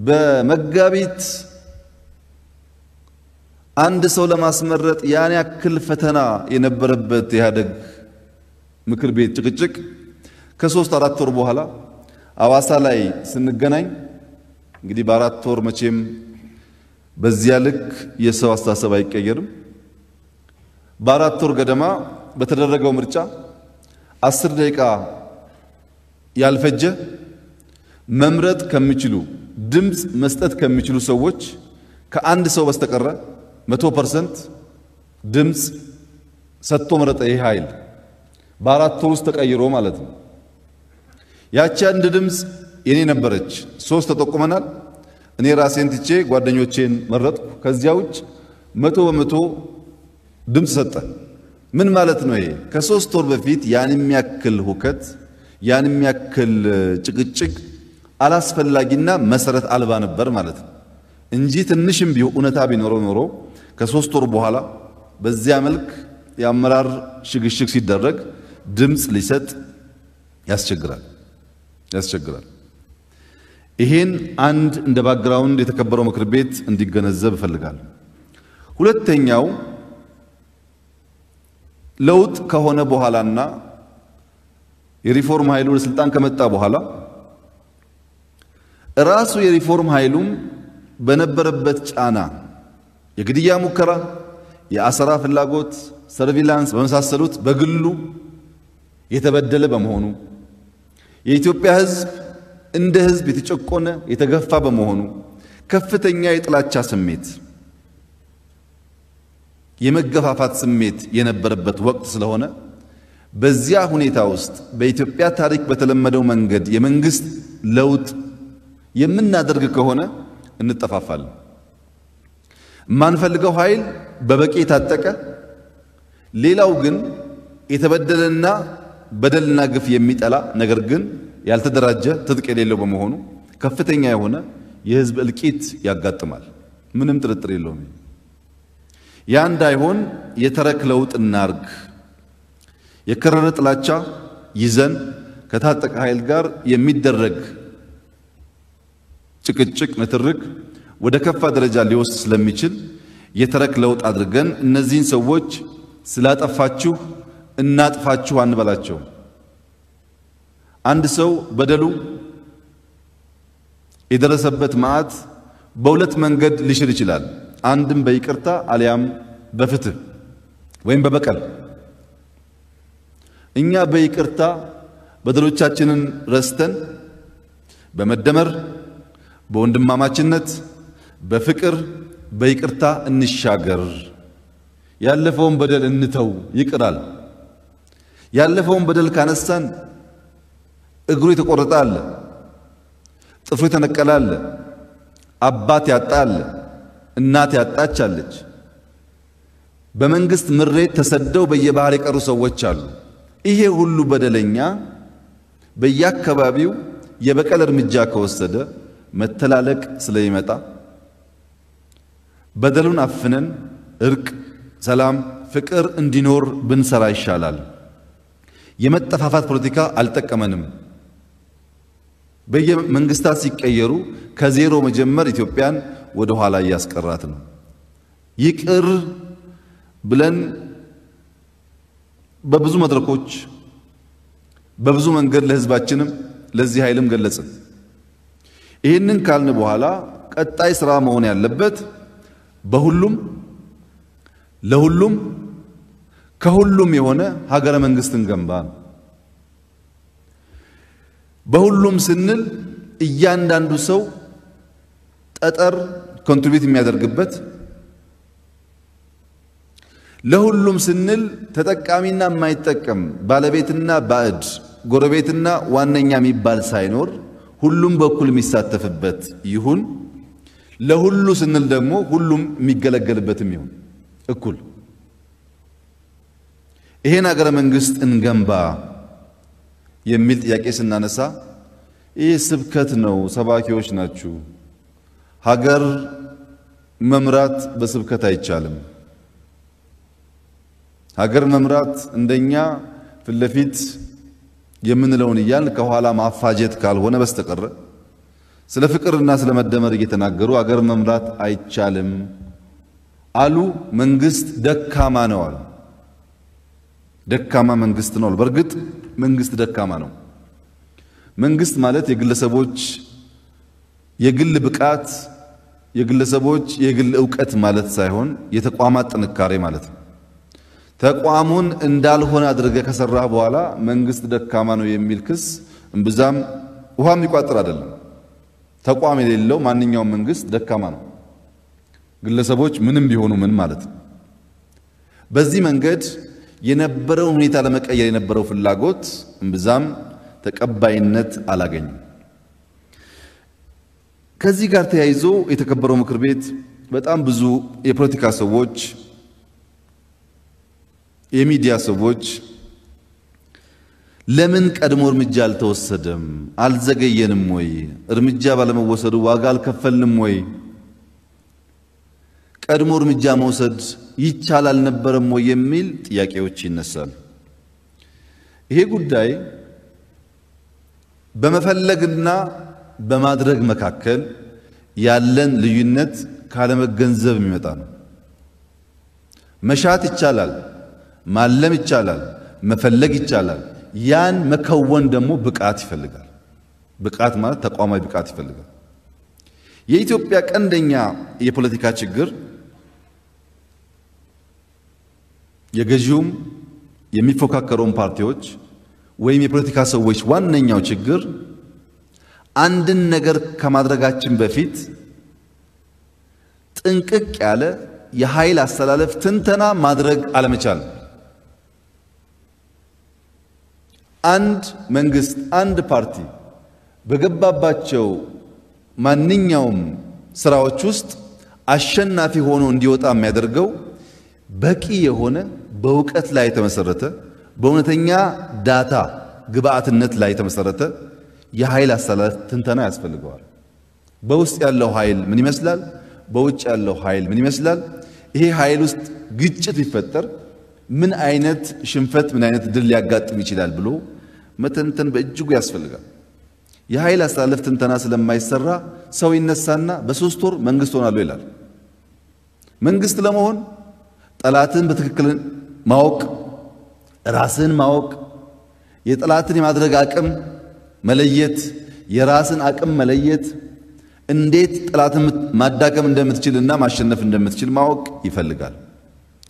በመጋቢት አንድ ሰው ለማስመረጥ ያን ያክል ፈተና የነበረበት ኢህአዴግ ምክር ቤት ጭቅጭቅ ከ3 4 ወር በኋላ አዋሳ ላይ ስንገናኝ እንግዲህ በ4 ወር መቼም በዚያ ልክ የሰው አስተሳሰብ አይቀየርም። በ4 ወር ገደማ በተደረገው ምርጫ 10 ደቂቃ ያልፈጀ መምረጥ ከሚችሉ ድምጽ መስጠት ከሚችሉ ሰዎች ከአንድ ሰው በስተቀር 100% ድምጽ ሰጥቶ መረጠ። ይሄ ኃይል በ4 ወር ውስጥ ተቀይሮ ማለት ነው። ያቺ አንድ ድምጽ የኔ ነበረች። 3 ተጠቁመናል። እኔ ራሴን ትቼ ጓደኞቼን መረጥኩ። ከዚያ ውጭ 100% ድምጽ ሰጠ። ምን ማለት ነው? ይሄ ከ3 ወር በፊት ያን የሚያክል ሁከት ያን የሚያክል ጭቅጭቅ አላስፈላጊና መሰረት አልባ ነበር ማለት ነው እንጂ ትንሽም ቢሆን ኡነታ ቢኖረው ኖሮ ከ3 ወር በኋላ በዚያ መልክ ያመራር ሽግሽግ ሲደረግ ድምጽ ሊሰጥ ያስቸግራል። ይሄን አንድ እንደ ባክግራውንድ የተከበረው ምክር ቤት እንዲገነዘብ ፈልጋለሁ። ሁለተኛው ለውጥ ከሆነ በኋላና የሪፎርም ኃይሉ ወደ ስልጣን ከመጣ በኋላ ራሱ የሪፎርም ኃይሉም በነበረበት ጫና የግድያ ሙከራ የአሰራ ፍላጎት ሰርቪላንስ በመሳሰሉት በግሉ የተበደለ በመሆኑ የኢትዮጵያ ህዝብ እንደ ህዝብ የተጨቆነ የተገፋ በመሆኑ ከፍተኛ የጥላቻ ስሜት የመገፋፋት ስሜት የነበረበት ወቅት ስለሆነ በዚያ ሁኔታ ውስጥ በኢትዮጵያ ታሪክ በተለመደው መንገድ የመንግስት ለውጥ የምናደርግ ከሆነ እንጠፋፋለን። ማንፈልገው ኃይል በበቂ የታጠቀ ሌላው ግን የተበደለና በደልና ግፍ የሚጠላ ነገር ግን ያልተደራጀ ትጥቅ የሌለው በመሆኑ ከፍተኛ የሆነ የህዝብ ልቂት ያጋጥማል ምንም ትርጥር የለውም ያንድ አይሆን የተረክ ለውጥ እናርግ የከረረ ጥላቻ ይዘን ከታጠቀ ኃይል ጋር የሚደረግ ጭቅጭቅ ንትርክ ወደ ከፋ ደረጃ ሊወስድ ስለሚችል የተረክ ለውጥ አድርገን እነዚህን ሰዎች ስላጠፋችሁ እናጥፋችሁ አንበላቸው አንድ ሰው በደሉ የደረሰበት ማዓት በሁለት መንገድ ሊሽር ይችላል አንድም በይቅርታ አልያም በፍትህ ወይም በበቀል እኛ በይቅርታ በደሎቻችንን ረስተን በመደመር በወንድማማችነት በፍቅር በይቅርታ እንሻገር ያለፈውን በደል እንተው ይቅራል ያለፈውን በደል ካነሳን እግሩ የተቆረጠ አለ ጥፍሩ የተነቀለ አለ አባት ያጣ አለ እናት ያጣች አለች በመንግስት ምሬት ተሰደው በየባህር የቀሩ ሰዎች አሉ ይሄ ሁሉ በደለኛ በየአካባቢው የበቀል እርምጃ ከወሰደ መተላለቅ ስለይመጣ በደሉን አፍነን እርቅ ሰላም ፍቅር እንዲኖር ብንሰራ ይሻላል የመጠፋፋት ፖለቲካ አልተቀመንም በየመንግስታት ሲቀየሩ ከዜሮ መጀመር ኢትዮጵያን ወደ ኋላ ያስቀራት ነው ይቅር ብለን በብዙ መድረኮች በብዙ መንገድ ለህዝባችንም ለዚህ ኃይልም ገለጸ ይሄንን ካልነ በኋላ ቀጣይ ስራ መሆን ያለበት በሁሉም ለሁሉም ከሁሉም የሆነ ሀገረ መንግስትን ገንባ በሁሉም ስንል እያንዳንዱ ሰው ጠጠር ኮንትሪቢዩት የሚያደርግበት ለሁሉም ስንል ተጠቃሚና የማይጠቀም ባለቤትና ባዕድ ጎረቤትና ዋነኛ የሚባል ሳይኖር ሁሉም በኩል የሚሳተፍበት ይሁን ለሁሉ ስንል ደግሞ ሁሉም የሚገለገልበትም ይሁን እኩል ይሄን ሀገረ መንግስት እንገንባ የሚል ጥያቄ ስናነሳ ይሄ ስብከት ነው ሰባኪዎች ናችሁ ሀገር መምራት በስብከት አይቻልም ሀገር መምራት እንደኛ ፍለፊት የምንለውን ይያል ከኋላ ማፋጀት ካልሆነ በስተቀር ስለ ፍቅርና ስለ መደመር እየተናገሩ ሀገር መምራት አይቻልም አሉ መንግስት ደካማ ነው ደካማ መንግስት ነው በርግጥ መንግስት ደካማ ነው መንግስት ማለት የግለሰቦች የግል ብቃት የግለሰቦች የግል ዕውቀት ማለት ሳይሆን የተቋማት ጥንካሬ ማለት ነው ተቋሙን እንዳልሆነ አድርገ ከሰራ በኋላ መንግስት ደካማ ነው የሚል ክስ እንብዛም ውሃም ይቋጥር አይደለም ተቋም የሌለው ማንኛውም መንግስት ደካማ ነው ግለሰቦች ምንም ቢሆኑ ምን ማለት ነው በዚህ መንገድ የነበረው ሁኔታ ለመቀየር የነበረው ፍላጎት እንብዛም ተቀባይነት አላገኘም ከዚህ ጋር ተያይዞ የተከበረው ምክር ቤት በጣም ብዙ የፖለቲካ ሰዎች የሚዲያ ሰዎች ለምን ቀድሞ እርምጃ አልተወሰደም አልዘገየንም ወይ እርምጃ ባለመወሰዱ ዋጋ አልከፈልንም ወይ ቀድሞ እርምጃ መውሰድ ይቻላል ነበርም ወይ የሚል ጥያቄዎች ይነሳሉ ይሄ ጉዳይ በመፈለግና በማድረግ መካከል ያለን ልዩነት ካለመገንዘብ የሚመጣ ነው መሻት ይቻላል ማለም ይቻላል መፈለግ ይቻላል ያን መከወን ደግሞ ብቃት ይፈልጋል ብቃት ማለት ተቋማዊ ብቃት ይፈልጋል የኢትዮጵያ ቀንደኛ የፖለቲካ ችግር የገዢውም የሚፎካከሩም ፓርቲዎች ወይም የፖለቲካ ሰዎች ዋነኛው ችግር አንድን ነገር ከማድረጋችን በፊት ጥንቅቅ ያለ የኃይል አስተላለፍ ትንተና ማድረግ አለመቻል አንድ መንግስት አንድ ፓርቲ በገባባቸው ማንኛውም ስራዎች ውስጥ አሸናፊ ሆኖ እንዲወጣ የሚያደርገው በቂ የሆነ በእውቀት ላይ ተመሰረተ በእውነተኛ ዳታ ግብአትነት ላይ ተመሰረተ የኃይል አስተላለፍ ትንተና ያስፈልጋል በውስጥ ያለው ኃይል ምን ይመስላል? በውጭ ያለው ኃይል ምን ይመስላል? ይሄ ኃይል ውስጥ ግጭት ይፈጠር ምን አይነት ሽንፈት ምን አይነት ድል ሊያጋጥም ይችላል ብሎ መተንተን በእጅጉ ያስፈልጋል። የኃይል አስተላለፍ ትንተና ስለማይሰራ ሰው ይነሳና በሶስት ወር መንግስት ሆናለሁ ይላል። መንግስት ለመሆን ጠላትን በትክክል ማወቅ፣ ራስን ማወቅ፣ የጠላትን የማድረግ አቅም መለየት፣ የራስን አቅም መለየት፣ እንዴት ጠላትን ማዳከም እንደምትችልና ማሸነፍ እንደምትችል ማወቅ ይፈልጋል።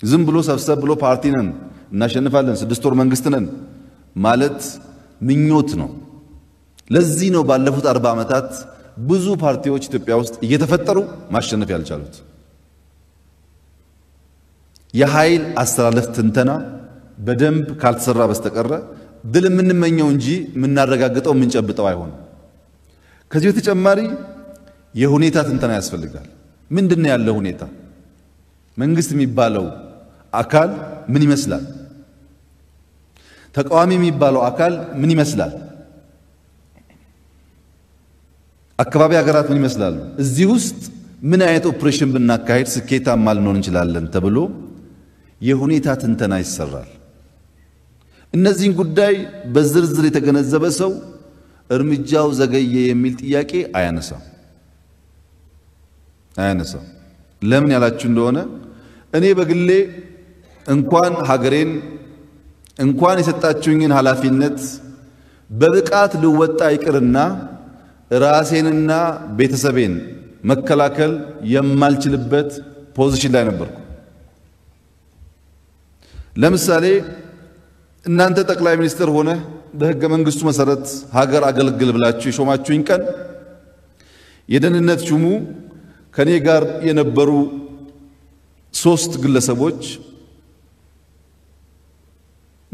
ዝም ብሎ ሰብሰብ ብሎ ፓርቲ ነን እናሸንፋለን 6 ወር መንግስት ነን ማለት ምኞት ነው። ለዚህ ነው ባለፉት 40 ዓመታት ብዙ ፓርቲዎች ኢትዮጵያ ውስጥ እየተፈጠሩ ማሸነፍ ያልቻሉት። የኃይል አስተላለፍ ትንተና በደንብ ካልተሰራ በስተቀር ድል የምንመኘው እንጂ የምናረጋግጠው የምንጨብጠው አይሆንም። ከዚህ ተጨማሪ የሁኔታ ትንተና ያስፈልጋል። ምንድነው ያለው ሁኔታ? መንግስት የሚባለው አካል ምን ይመስላል? ተቃዋሚ የሚባለው አካል ምን ይመስላል? አካባቢ ሀገራት ምን ይመስላሉ? እዚህ ውስጥ ምን አይነት ኦፕሬሽን ብናካሄድ ስኬታማ ልንሆን እንችላለን ተብሎ የሁኔታ ትንተና ይሰራል። እነዚህን ጉዳይ በዝርዝር የተገነዘበ ሰው እርምጃው ዘገየ የሚል ጥያቄ አያነሳም። ለምን ያላችሁ እንደሆነ እኔ በግሌ እንኳን ሀገሬን እንኳን የሰጣችሁኝን ኃላፊነት በብቃት ልወጣ ይቅርና ራሴንና ቤተሰቤን መከላከል የማልችልበት ፖዚሽን ላይ ነበርኩ። ለምሳሌ እናንተ ጠቅላይ ሚኒስትር ሆነ በህገ መንግስቱ መሰረት ሀገር አገልግል ብላችሁ ሾማችሁኝ ቀን የደህንነት ሹሙ ከኔ ጋር የነበሩ 3 ግለሰቦች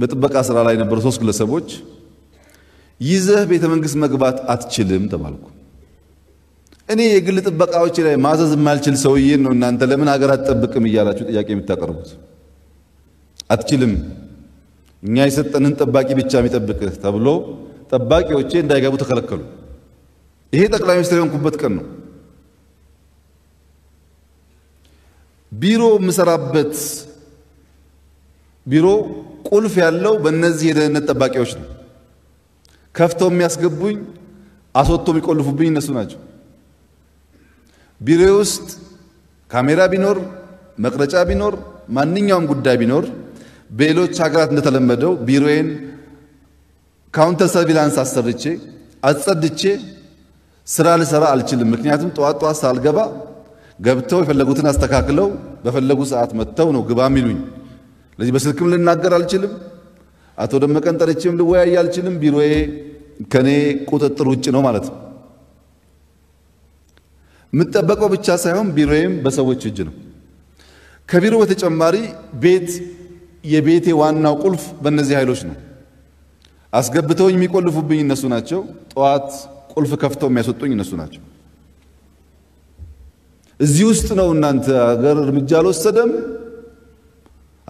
በጥበቃ ስራ ላይ የነበሩ 3 ግለሰቦች ይዘህ ቤተ መንግስት መግባት አትችልም ተባልኩ። እኔ የግል ጥበቃዎች ላይ ማዘዝ ማልችል ሰውዬን ነው እናንተ ለምን ሀገር አትጠብቅም እያላችሁ ጥያቄ የምታቀርቡት? አትችልም እኛ የሰጠንን ጠባቂ ብቻ የሚጠብቅህ ተብሎ ጠባቂዎቼ እንዳይገቡ ተከለከሉ። ይሄ ጠቅላይ ሚኒስትር የሆንኩበት ቀን ነው። ቢሮ መስራበት ቢሮ ቁልፍ ያለው በእነዚህ የደህንነት ጠባቂዎች ነው። ከፍተው የሚያስገቡኝ አስወጥተው የሚቆልፉብኝ እነሱ ናቸው። ቢሮ ውስጥ ካሜራ ቢኖር መቅረጫ ቢኖር ማንኛውም ጉዳይ ቢኖር በሌሎች ሀገራት እንደተለመደው ቢሮዬን ካውንተር ሰርቪላንስ አሰርቼ አጸድቼ ስራ ልሰራ አልችልም። ምክንያቱም ጧት ጧት ሳልገባ ገብተው የፈለጉትን አስተካክለው በፈለጉ ሰዓት መጥተው ነው ግባ የሚሉኝ። ለዚህ በስልክም ልናገር አልችልም፣ አቶ ደመቀን ጠርቼም ልወያይ አልችልም። ቢሮዬ ከኔ ቁጥጥር ውጭ ነው ማለት ነው። የምጠበቀው ብቻ ሳይሆን ቢሮዬም በሰዎች እጅ ነው። ከቢሮ በተጨማሪ የቤቴ ዋናው ቁልፍ በእነዚህ ኃይሎች ነው። አስገብተውኝ የሚቆልፉብኝ እነሱ ናቸው። ጧት ቁልፍ ከፍተው የሚያስወጡኝ እነሱ ናቸው። እዚህ ውስጥ ነው እናንተ ሀገር እርምጃ አልወሰደም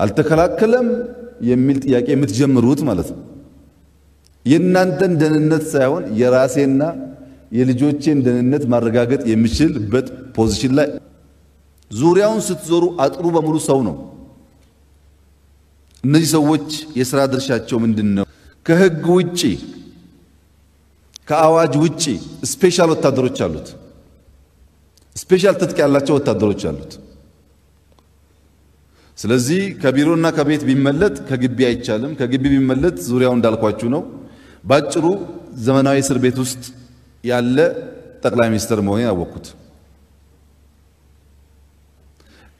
አልተከላከለም የሚል ጥያቄ የምትጀምሩት ማለት ነው። የእናንተን ደህንነት ሳይሆን የራሴና የልጆቼን ደህንነት ማረጋገጥ የሚችልበት ፖዚሽን ላይ ዙሪያውን ስትዞሩ አጥሩ በሙሉ ሰው ነው። እነዚህ ሰዎች የሥራ ድርሻቸው ምንድነው? ከህግ ውጪ ከአዋጅ ውጪ ስፔሻል ወታደሮች አሉት። ስፔሻል ትጥቅ ያላቸው ወታደሮች አሉት። ስለዚህ ከቢሮና ከቤት ቢመለጥ ከግቢ አይቻልም፣ ከግቢ ቢመለጥ ዙሪያው እንዳልኳችሁ ነው። ባጭሩ ዘመናዊ እስር ቤት ውስጥ ያለ ጠቅላይ ሚኒስትር መሆኔን አወቅኩት።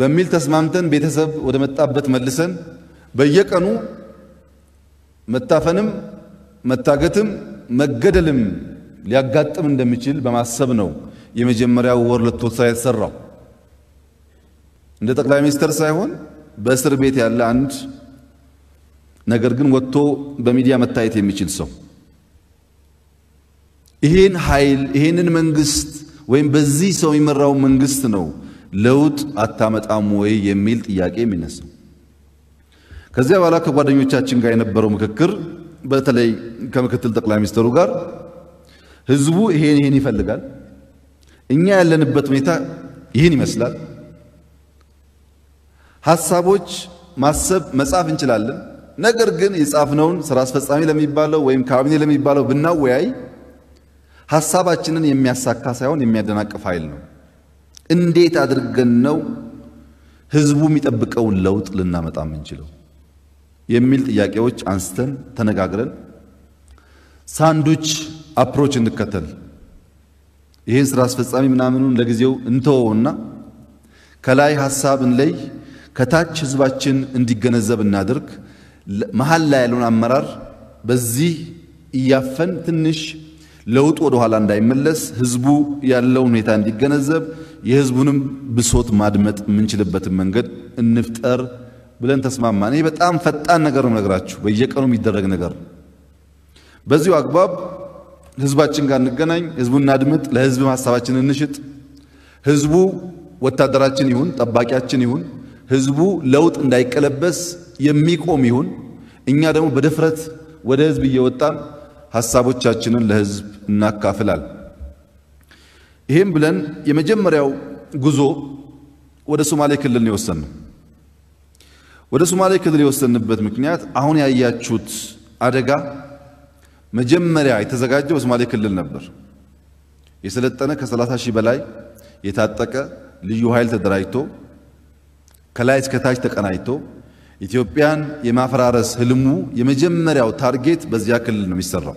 በሚል ተስማምተን ቤተሰብ ወደ መጣበት መልሰን በየቀኑ መታፈንም መታገትም መገደልም ሊያጋጥም እንደሚችል በማሰብ ነው የመጀመሪያው ወር ለጥወሳ የተሰራው እንደ ጠቅላይ ሚኒስተር ሳይሆን በእስር ቤት ያለ አንድ ነገር ግን ወጥቶ በሚዲያ መታየት የሚችል ሰው ይሄን ኃይል ይሄንን መንግስት ወይም በዚህ ሰው ይመራው መንግስት ነው ለውጥ አታመጣም ወይ የሚል ጥያቄ የሚነሳው ከዚያ በኋላ ከጓደኞቻችን ጋር የነበረው ምክክር በተለይ ከምክትል ጠቅላይ ሚኒስተሩ ጋር ህዝቡ ይሄን ይፈልጋል እኛ ያለንበት ሁኔታ ይሄን ይመስላል ሐሳቦች ማሰብ መጻፍ እንችላለን ነገር ግን የጻፍነውን ስራ አስፈጻሚ ለሚባለው ወይም ካቢኔ ለሚባለው ብናወያይ ሐሳባችንን የሚያሳካ ሳይሆን የሚያደናቅፍ ኃይል ነው እንዴት አድርገን ነው ህዝቡ የሚጠብቀውን ለውጥ ልናመጣ የምንችለው የሚል ጥያቄዎች አንስተን ተነጋግረን ሳንዱች አፕሮች እንከተል ይሄን ስራ አስፈጻሚ ምናምኑን ለጊዜው እንተውና ከላይ ሐሳብን ላይ ከታች ህዝባችን እንዲገነዘብ እናድርግ መሐል ላይ ያለውን አመራር በዚህ ይያፈን ትንሽ ለውጥ ወደ ኋላ እንዳይመለስ ህዝቡ ያለውን ሁኔታ እንዲገነዘብ የህዝቡንም ብሶት ማድመጥ ምንችልበት መንገድ እንፍጠር ብለን ተስማማን ይሄ በጣም ፈጣን ነገር ነው ነገራችሁ በየቀኑ የሚደረግ ነገር በዚሁ አግባብ ህዝባችን ጋር እንገናኝ ህዝቡን አድምጥ ለህዝብ ሐሳባችንን እንሽጥ ህዝቡ ወታደራችን ይሁን ጠባቂያችን ይሁን ህዝቡ ለውጥ እንዳይቀለበስ የሚቆም ይሁን እኛ ደግሞ በደፍረት ወደ ህዝብ እየወጣን ሐሳቦቻችንን ለህዝብ እናካፍላል ይሄን ብለን የመጀመሪያው ጉዞ ወደ ሶማሌ ክልል ነው የወሰነው ወደ ሶማሌ ክልል የወሰንበት ምክንያት አሁን ያያችሁት አደጋ መጀመሪያ የተዘጋጀው በሶማሌ ክልል ነበር የሰለጠነ ከ30,000 በላይ የታጠቀ ልዩ ኃይል ተደራጅቶ ከላይ እስከ ታች ተቀናይቶ ኢትዮጵያን የማፈራረስ ህልሙ የመጀመሪያው ታርጌት በዚያ ክልል ነው የሚሰራው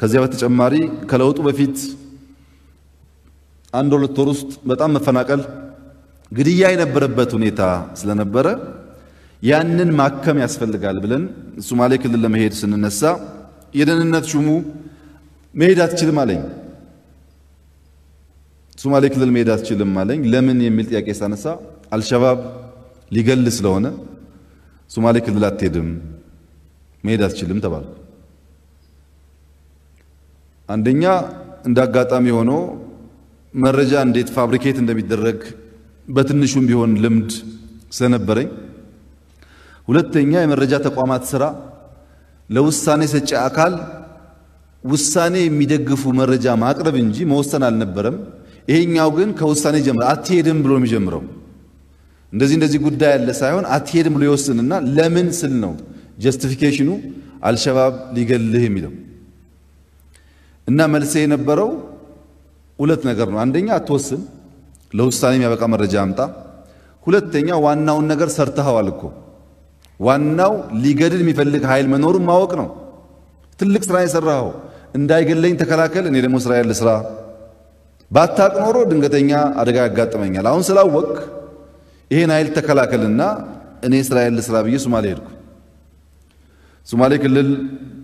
ከዚያ በተጨማሪ ከለውጡ በፊት አንድ ሁለት ወር ውስጥ በጣም መፈናቀል ግድያ የነበረበት ሁኔታ ስለነበረ ያንን ማከም ያስፈልጋል ብለን ሶማሌ ክልል ለመሄድ ስንነሳ የደህንነት ሹሙ መሄድ አትችልም አለኝ ሶማሌ ክልል መሄድ አትችልም አለኝ ለምን የሚል ጥያቄ ሳነሳ አልሸባብ ሊገል ስለሆነ ሶማሌ ክልል አትሄድም መሄድ አትችልም ተባለ አንደኛ እንዳጋጣሚ ሆኖ መረጃ እንዴት ፋብሪኬት እንደሚደረግ በትንሹም ቢሆን ልምድ ስለነበረኝ ሁለተኛ የመረጃ ተቋማት ስራ ለውሳኔ ሰጪ አካል ውሳኔ የሚደግፉ መረጃ ማቅረብ እንጂ መወሰን አልነበረም ይሄኛው ግን ከውሳኔ ጀምሮ አትሄድም ብሎ ነው ጀምረው እንደዚህ ጉዳይ ያለ ሳይሆን አትሄድም ብሎ ይወስንና ለምን ስል ነው ጀስቲፊኬሽኑ አልሸባብ ሊገልህ የሚለው እና መልሴ የነበረው ሁለት ነገር ነው አንደኛ አትወስን ለውሳኔ የሚያበቃ መረጃ አምጣ ሁለተኛ ዋናውን ነገር ሰርተሃል እኮ ዋናው ሊገድል የሚፈልግ ኃይል መኖሩን ማወቅ ነው ትልቅ ስራ እየሰራው እንዳይገለኝ ተከላከለ እኔ ደግሞ ስራ ያለ ስራ ባታቅ ኖሮ ድንገተኛ አደጋ ያጋጥመኛል አሁን ስላወቅ ይሄን ኃይል ተከላከልና እኔ ስራ ያለ ስራ ብዬ ሶማሌ ሄድኩ ሶማሌ ክልል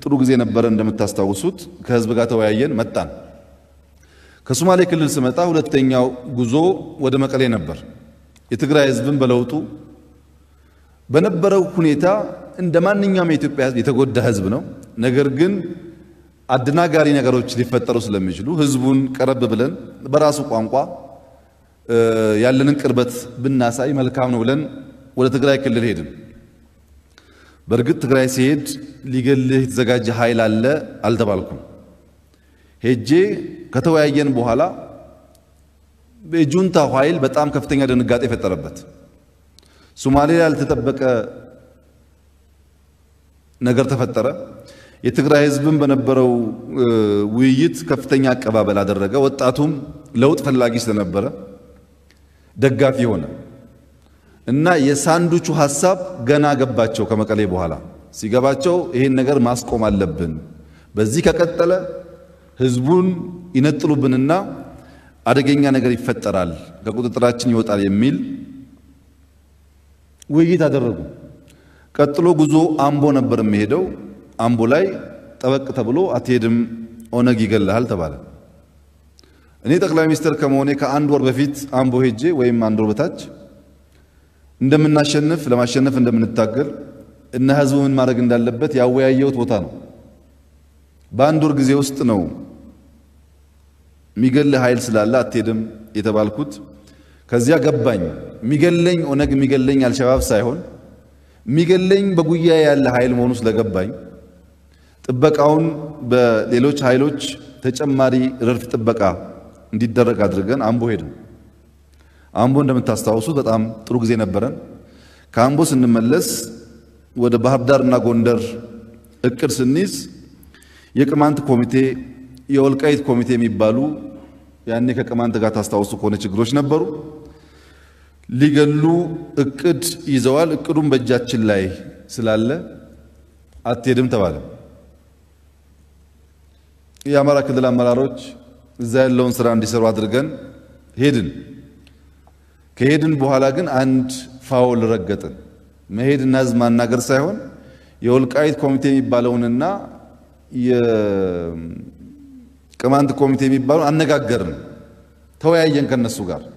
ጥሩ ጊዜ ነበር እንደምታስታውሱት ከህዝብ ጋር ተወያየን መጣን ከሶማሌ ክልል ስመጣ ሁለተኛው ጉዞ ወደ መቀሌ ነበር የትግራይ ህዝብን በለውጡ በነበረው ሁኔታ እንደማንኛውም የኢትዮጵያ ህዝብ የተጎዳ ህዝብ ነው ነገር ግን አድናጋሪ ነገሮች ሊፈጠሩ ስለሚችሉ ህዝቡን ቀረብ ብለን በራሱ ቋንቋ ያለንን ቅርበት ብናሳይ መልካም ነው ብለን ወደ ትግራይ ክልል ሄድን በርግጥ ትግራይ ሲሄድ ሊገልህ የተዘጋጀ ኃይል አለ አልተባልኩም ሄጄ ከተወያየን በኋላ በጁንታ ኃይል በጣም ከፍተኛ ድንጋጤ ፈጠረበት ሶማሌ ያልተጠበቀ ነገር ተፈጠረ የትግራይ ህዝብም በነበረው ውይይት ከፍተኛ አቀባበል አደረገ ወጣቱም ለውጥ ፈላጊ ስለነበረ ደጋፊ ሆነ እና የሳንዱቹ ሐሳብ ገና ገባቸው ከመቀሌ በኋላ ሲገባቸው ይሄን ነገር ማስቆም አለብን በዚህ ከቀጠለ ህዝቡን ይነጥሉብንና አደገኛ ነገር ይፈጠራል ከቁጥጥራችን ይወጣል የሚል ውይይት አደረጉ ቀጥሎ ጉዞ አምቦ ነበር የሚሄደው አምቦ ላይ ጠበቅ ተብሎ አትሄድም ኦነግ ይገልሃል ተባለ Ani tak lama Mister Kamone ka anwar bafit ambo hijj, way mandur bataj. Inda min nashenif, lama shenif inda min taqil. Inna hazu min maraginda labbat ya wayayot watano. Bandur giziyust no. Miguel hail silalla tirim itabalkut. Kaziya gabbany. Miguelling onag miguelling al shabab sayhon. Miguelling baguya ya al hail monus la gabbany. Tabbaqaun ba leloch hailoch techamari rif tabbaqa. Did the Gadrigan, Ambohid Ambundam Tastausu that Am Trugzenabaran Cambus in the Meles were the Bahadar Nagonder Ekersenis Yakamant Committee Yolkait Committee Mibalu Yaneka Kamanta Gatastausu Konich Groshnabaru Ligalu Ekut Izoal Kurumba Jachilai Silale Atirim Tavala Yamaraka de la Mararoch. Zell loans around this rather gun hidden. Kaden Buhalagan and foul ragatan. Maiden Nazman Nagar Sahon, Yolkite Committee Balonena, Ye Command Committee Balon, and Nagagern. Toya Yankanasugar.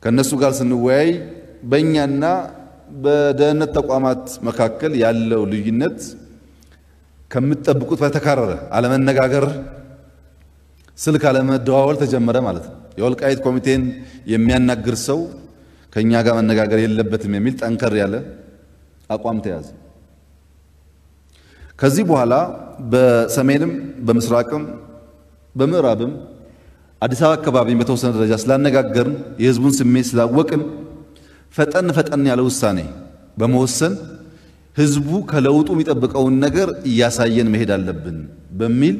Kanasugar's in the way, Benyana, Bedenatak Amat Makakal, Yallo Luginet, Kamita Bukutakara, Alaman Nagagar. ስልክ አለመ ደዋወል ተጀመረ ማለት ነው የወልቃይት ኮሚቴን የሚያናግር ሰው ከኛ ጋር መነጋገር የለበትም የሚል ጠንከር ያለ አቋም ተያዘ ከዚህ በኋላ በሰሜንም በምስራቅም በምዕራብም አዲስ አበባ አካባቢ በተወሰነ ደረጃ ስላነጋገርን የህዝቡን ስሜት ስላወቅን ፈጠን ፈጠን ያለ ውሳኔ በመወሰን ህዝቡ ከለውጡ የሚጠብቀውን ነገር ያሳየን መሄድ አለብን በሚል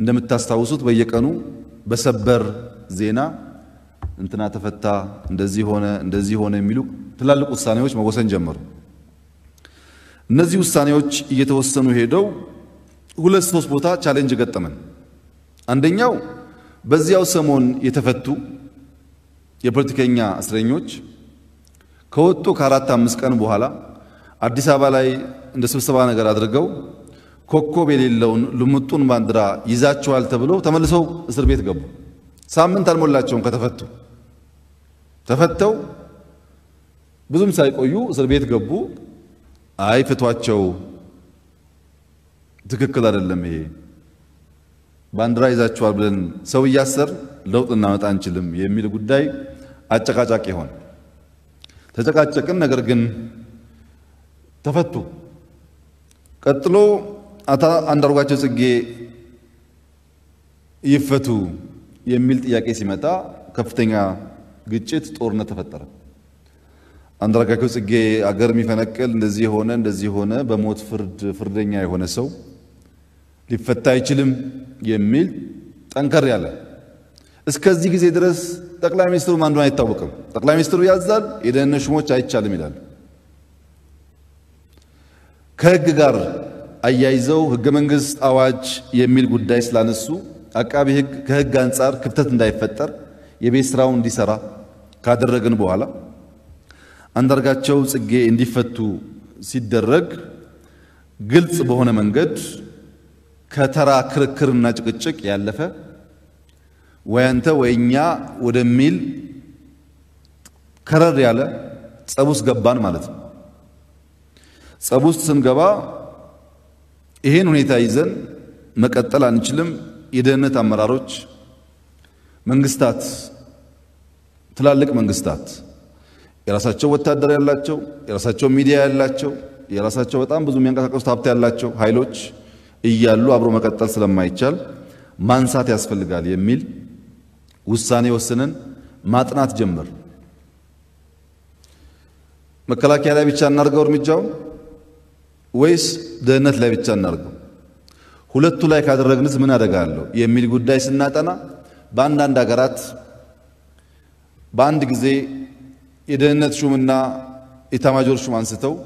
እንደምታስተውሱት በየቀኑ በሰበር ዜና እንትና ተፈታ እንደዚህ ሆነ የሚሉ ትላልቅ ውሳኔዎች መወሰን ጀመሩ እነዚህ ውሳኔዎች እየተወሰኑ ሄደው ሁለት ሶስት ቦታ ቻሌንጅ ገጠመን አንደኛው በዚያው ሰሞን የተፈቱ የፖለቲከኛ አስረኞች ከወጡ ከአራት አምስት ቀን በኋላ አዲስ አበባ ላይ እንደ ስብሰባ ነገር አድርገው ኮኮብ የሌለውን ልሙጡን ባንድራ ይዛቸዋል ተብሎ ተመልሰው እስር ቤት ገቡ ሳምንት አልሞላቸውም ከተፈቱ ተፈተው ብዙም ሳይቆዩ እስር ቤት ገቡ አይ ፍቷቸው ትክክል አይደለም ይሄ ባንድራ ይዛቸዋል ብለን ሰው ያሰር ለውጥ እናመጣ አንችልም የሚል ጉዳይ አጨቃጫቂ ሆነ ተጨቃጨቅን ነገር ግን ተፈቱ ቀጥሎ አታ አንደርጓቸው ጽጌ ይፈቱ የሚል ጥያቄ ሲመጣ ከፍተኛ ግጭት ጦርነት ተፈጠረ አንደርጓቸው ጽጌ አገር የሚፈነቀል እንደዚህ ሆነ በሞት ፍርደኛ የሆነ ሰው ሊፈታ አይችልም የሚል ጠንከር ያለ እስከዚህ ጊዜ ድረስ ጠቅላይ ሚኒስትሩ ማንዱን አይታወቅም ጠቅላይ ሚኒስትሩ ያዛል የደህንነት ሹሞች አይቻልም ይላል ከህግ ጋር አያይዘው ህገ መንግስት አዋጅ የሚል ጉዳይ ስላነሱ አቃቢ ህግ ከህግ አንፃር ክፍተት እንዳይፈጠር የቤት ስራውን እንዲሰራ ካደረገን በኋላ አንደርጋቸው ጽጌ እንዲፈቱ ሲደረግ ግልጽ በሆነ መንገድ ከተራ ክርክርና ጭቅጭቅ ያለፈ ወያንተ ወይኛ ወደሚል ከረር ያለ ጸቡስ ገባን ማለት ነው ጸቡስ ስንገባ ይሄን ሁኔታ ይዘን መቀጠል አንችልም የደህንነት አመራሮች መንግስታት ትላልቅ መንግስታት የራሳቸው ወታደር ያላቸው የራሳቸው ሚዲያ ያላቸው የራሳቸው በጣም ብዙ የሚያንቀሳቀሱ ሀብት ያላቸው ኃይሎች እያሉ አብሮ መቀጠል ስለማይቻል ማንሳት ያስፈልጋል የሚል ውሳኔ ወሰነን ማጥናት ጀመር መከላከያ ላይ ብቻ እናርገው እርምጃው ወይስ ደህነት ላይ ብቻ እናርገው ሁለቱ ላይ ካደረግንስ ምን አደጋለሁ የሚል ጉዳይ ስናጠና በአንዳንድ አገራት በአንድ ጊዜ የደህነት ሹምና ኢታማጆር ሹም አንስተው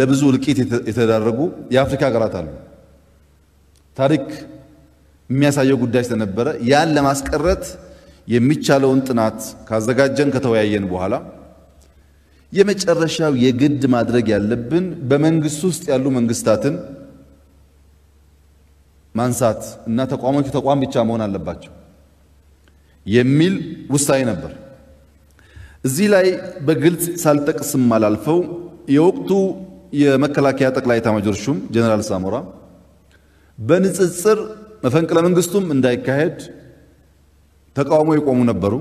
ለብዙ ልቂት የተዳረጉ የአፍሪካ አገራት አሉ ታሪክ የሚያሳየው ጉዳይ ስለነበረ ያን ለማስቀረት የሚቻለውን ጥናት ካዘጋጀን ከተወያየን በኋላ የመጨረሻው የግድ ማድረግ ያለብን በመንግስት ውስጥ ያሉ መንግስታትን ማንሳት እና ተቋማት ብቻ መሆን አለባቸው የሚል ውሳኔ ነበር እዚህ ላይ በግልጽ ሳልጠቅስም ማላልፈው የወቅቱ የመከላከያ ጠቅላይ ኤታማዦር ሹም ጀነራል ሳሞራ በንጽጽር መፈንቅለ መንግስቱም እንዳይካሄድ ተቃውሞ ይቆሙ ነበሩ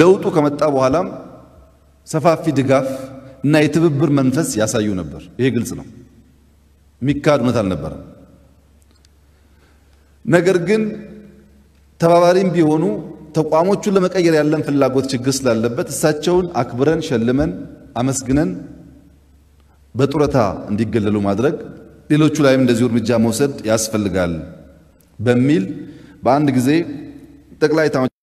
ለውጡ ከመጣ በኋላ ሰፋፊ ድጋፍ እና የትብብር መንፈስ ያሳዩ ነበር ይሄ ግልጽ ነው ሚካድ መታል ነበር ነገር ግን ተባባሪም ቢሆኑ ተቋሞቹን ለመቀየር ያለን ፍላጎት ችግር ስላለበት እሳቸውን አክብረን ሸልመን አመስግነን በጥረታ እንዲገለሉ ማድረግ ሌሎቹ ላይም እንደዚህ እርምጃ መውሰድ ያስፈልጋል በሚል በአንድ ጊዜ ጠቅላይ